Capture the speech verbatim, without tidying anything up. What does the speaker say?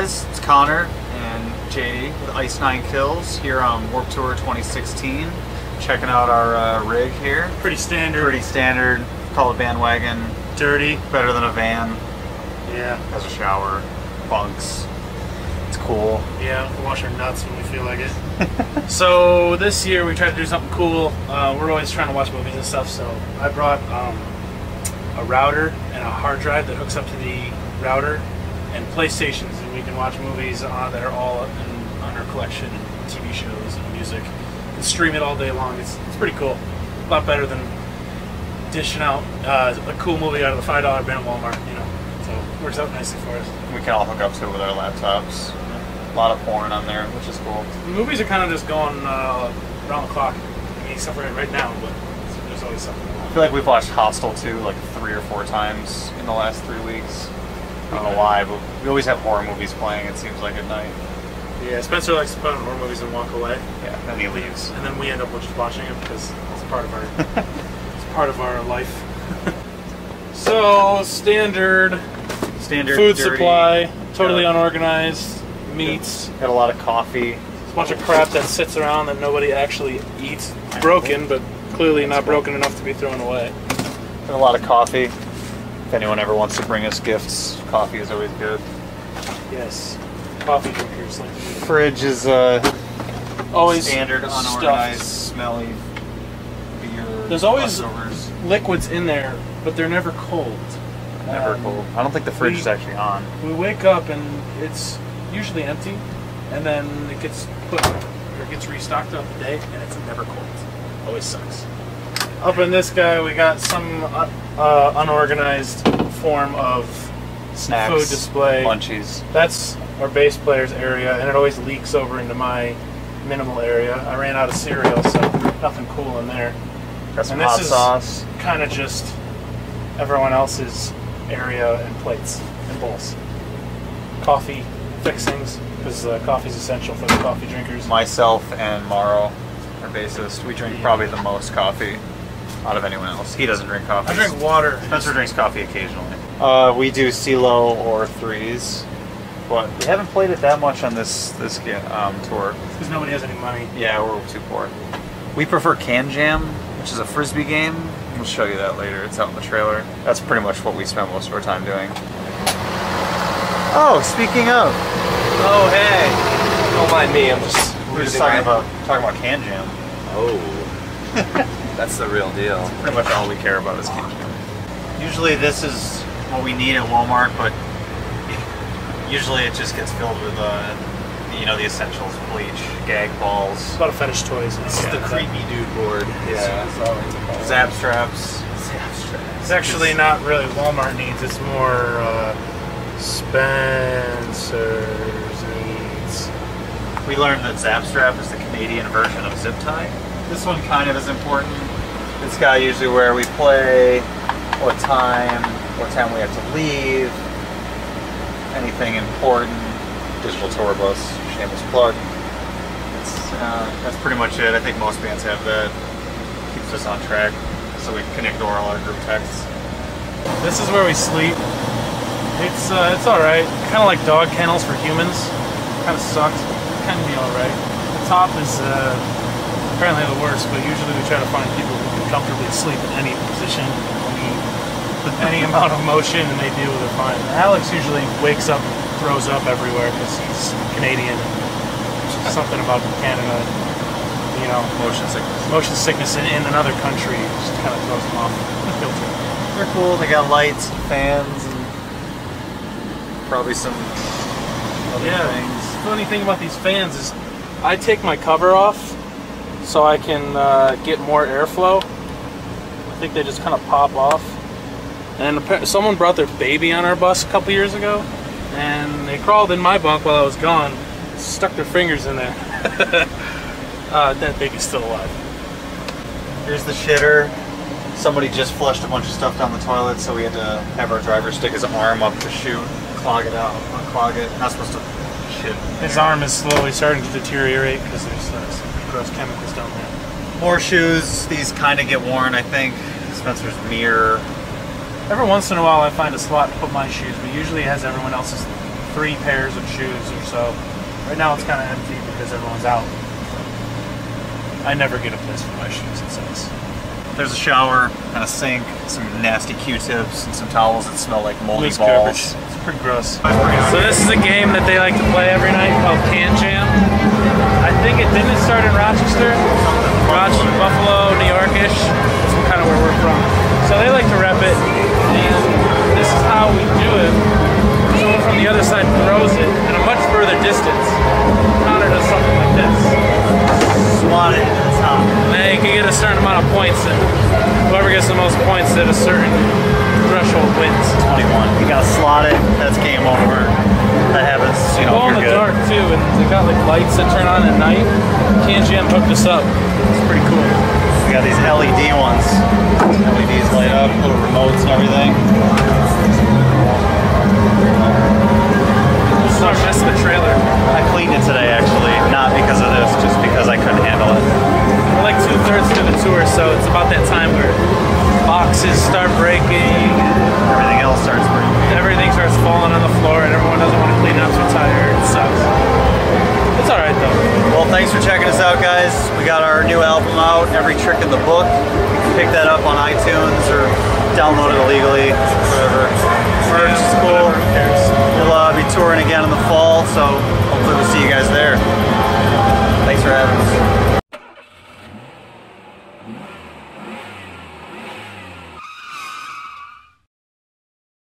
guys, it's Connor and J D with Ice Nine Kills here on Warped Tour twenty sixteen. Checking out our uh, rig here. Pretty standard. Pretty standard. Call it bandwagon. Dirty. Better than a van. Yeah. Has a shower. Bunks. It's cool. Yeah, we wash our nuts when we feel like it. So this year we tried to do something cool. Uh, we're always trying to watch movies and stuff, so I brought um, a router and a hard drive that hooks up to the router and PlayStations, and we can watch movies uh, that are all in, on our collection, and T V shows and music, and stream it all day long. It's, it's pretty cool. A lot better than dishing out uh, a cool movie out of the five dollar bin at Walmart, you know. So it works out nicely for us. We can all hook up to it with our laptops. Yeah. A lot of porn on there, which is cool. The movies are kind of just going uh, around the clock. I mean, except for right now, but there's always something. I feel like we've watched Hostel two like three or four times in the last three weeks. I don't know why, but we always have horror movies playing, it seems like, at night. Yeah, Spencer likes to put on horror movies and walk away. Yeah, then he leaves. And then we end up just watching it because it's part of our it's part of our life. So standard standard food dirty, supply, totally yeah. unorganized, meats. Got a lot of coffee. It's a bunch of crap that sits around that nobody actually eats. Broken, but clearly not broken enough to be thrown away. And a lot of coffee. If anyone ever wants to bring us gifts, coffee is always good. Yes, coffee drinkers like me. Fridge is uh, always standard, unorganized, smelly beer. There's always leftovers. Liquids in there, but they're never cold. Never um, cold. I don't think the fridge we, is actually on. We wake up and it's usually empty, and then it gets put or it gets restocked throughout the day, and it's never cold. Always sucks. Up in this guy, we got some uh, uh, unorganized form of snacks, food display, lunchies. That's our bass player's area, and it always leaks over into my minimal area. I ran out of cereal, so nothing cool in there. Got some and this hot sauce. Kind of just everyone else's area and plates and bowls. Coffee fixings, because uh, coffee's essential for the coffee drinkers. Myself and Morrow, our bassist, we drink yeah. probably the most coffee out of anyone else. He doesn't drink coffee. I drink water. Spencer drinks coffee occasionally. Uh, we do CeeLo or threes, but we haven't played it that much on this this um, tour. Because nobody has any money. Yeah, we're too poor. We prefer Can Jam, which is a frisbee game. We'll show you that later. It's out in the trailer. That's pretty much what we spend most of our time doing. Oh, speaking of. Oh hey. Don't mind me. I'm just. We're just talking about talking about Can Jam. Oh. That's the real deal. That's pretty much all we care about is Can Jam. Usually this is what we need at Walmart, but usually it just gets filled with, uh, you know, the essentials, bleach, gag balls. It's a lot of fetish toys. This yeah. is the creepy dude board. Yeah. It's Zap straps. Zap straps. It's actually it's, not really Walmart needs. It's more uh, Spencer's needs. We learned that Zap strap is the Canadian version of zip tie. This one kind of is important. This guy usually where we play, what time, what time we have to leave, anything important. Digital tour bus, shameless plug. It's, uh, that's pretty much it. I think most bands have that. Keeps us on track, so we connect to all our group texts. This is where we sleep. It's uh, it's all right. Kind of like dog kennels for humans. Kind of sucks. Kind of be all right. The top is. Uh, Apparently the worst, but usually we try to find people who can comfortably sleep in any position, any, with any amount of motion, and they deal with it fine. Alex usually wakes up and throws up everywhere because he's Canadian. There's something about Canada, you know, motion sickness. Motion sickness in, in another country just kind of throws them off the filter. They're cool. They got lights, and fans, and probably some other yeah, things. The funny thing about these fans is, I take my cover off. So I can uh, get more airflow. I think they just kind of pop off. And someone brought their baby on our bus a couple years ago, and they crawled in my bunk while I was gone, stuck their fingers in there. uh, that baby's still alive. Here's the shitter. Somebody just flushed a bunch of stuff down the toilet, so we had to have our driver stick his arm up the chute, clog it out, unclog it. Not supposed to shit. His arm is slowly starting to deteriorate because there's uh, some gross chemicals down there. Horseshoes, these kind of get worn, I think. Spencer's mirror. Every once in a while I find a slot to put my shoes, but usually it has everyone else's three pairs of shoes or so. Right now it's kind of empty because everyone's out. I never get a place for my shoes, it says. There's a shower and a sink, some nasty Q-tips, and some towels that smell like moldy Loose balls. Covers. It's pretty gross. So this is a game that they like to play every night called Can Jam. I think it didn't start in Rochester. Rochester, Buffalo, New York-ish. That's kind of where we're from. So they like to rep it, and this is how we do it. Someone from the other side throws it at a much further distance. Connor does something like this. Swat it to the top. And then you can get a certain amount of points, and whoever gets the most points at a certain threshold wins. twenty-one. You gotta slot it. That's game over. That happens. You know, go in the good. dark too, and they got like lights that turn on at night. Can Jam hooked us up. It's pretty cool. We got these L E D ones. L E Ds light up, little remotes and everything. This is our mess of a trailer. I cleaned it today actually, not because of this, just because I couldn't handle it. We're like two thirds through the tour, so it's about that time where boxes start breaking, everything else starts breaking. Everything starts falling on the floor, and everyone doesn't want to clean up, so tired. It sucks. It's alright though. Well, thanks for checking us out, guys. We got our new album out, Every Trick in the Book. You can pick that up on iTunes or download it illegally, whatever.